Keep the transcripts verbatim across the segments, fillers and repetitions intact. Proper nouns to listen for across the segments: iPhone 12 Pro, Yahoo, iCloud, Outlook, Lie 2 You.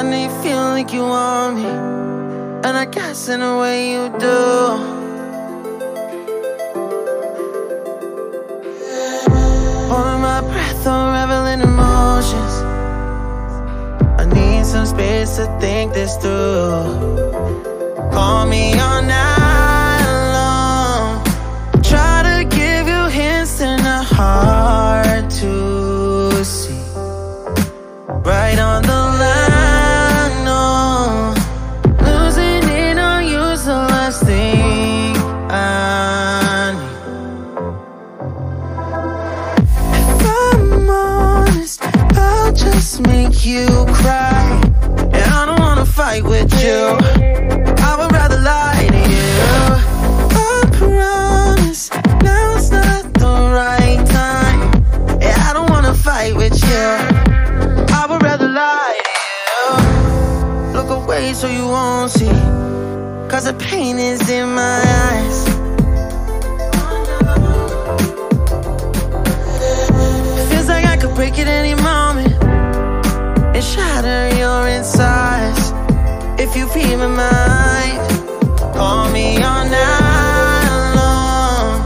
I know you feel like you want me, and I guess in a way you do. Holding my breath, I'm reveling emotions. I need some space to think this through. Call me all night long, try to give you hints and a heart to see. Right on the line, no, losing it on you, so last thing I need. I'll just make you cry, and I don't wanna fight with you. I would rather lie to you. I promise, now's not the right time, and I don't wanna fight with you. I would rather lie to you. Look away so you won't see, cause the pain is in my eyes. Break it any moment and shatter your insides. If you be my mind, call me all night long.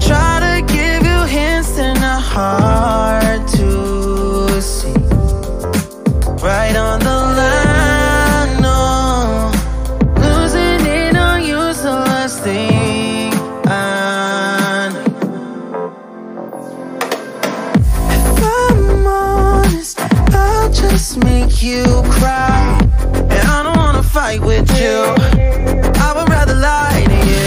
Try to give you hints and a heart to see. Right on the line, no, losing it on you, so last thing I need. I'll just make you cry, and I don't wanna fight with you. I would rather lie to you.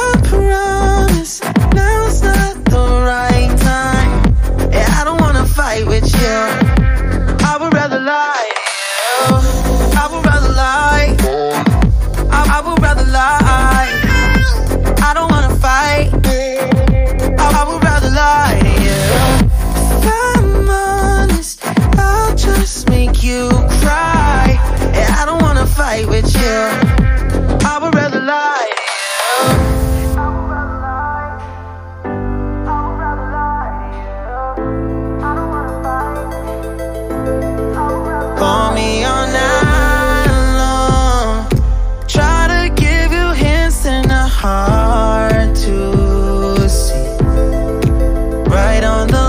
I promise, now's not the right time, and I don't wanna fight with you. I would rather lie to you. I would rather lie. I, I would rather lie. I don't wanna fight. I, I would rather lie to you. Make you cry, and I don't wanna fight with you. I would rather lie to you. Call me all night long, try to give you hints and a heart to see. Right on the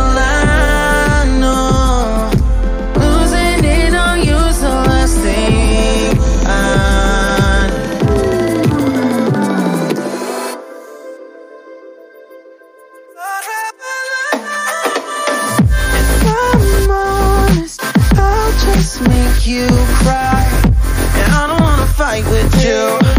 make you cry, and I don't wanna fight with you.